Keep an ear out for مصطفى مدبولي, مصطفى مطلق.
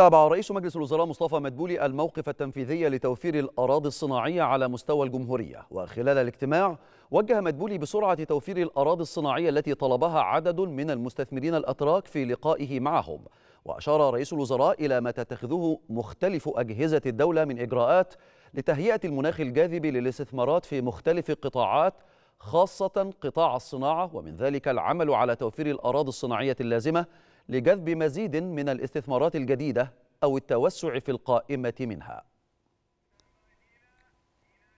تابع رئيس مجلس الوزراء مصطفى مدبولي الموقف التنفيذي لتوفير الأراضي الصناعية على مستوى الجمهورية. وخلال الاجتماع وجه مدبولي بسرعة توفير الأراضي الصناعية التي طلبها عدد من المستثمرين الأتراك في لقائه معهم. وأشار رئيس الوزراء إلى ما تتخذه مختلف أجهزة الدولة من إجراءات لتهيئة المناخ الجاذب للاستثمارات في مختلف القطاعات، خاصة قطاع الصناعة، ومن ذلك العمل على توفير الأراضي الصناعية اللازمة لجذب مزيد من الاستثمارات الجديدة أو التوسع في القائمة منها.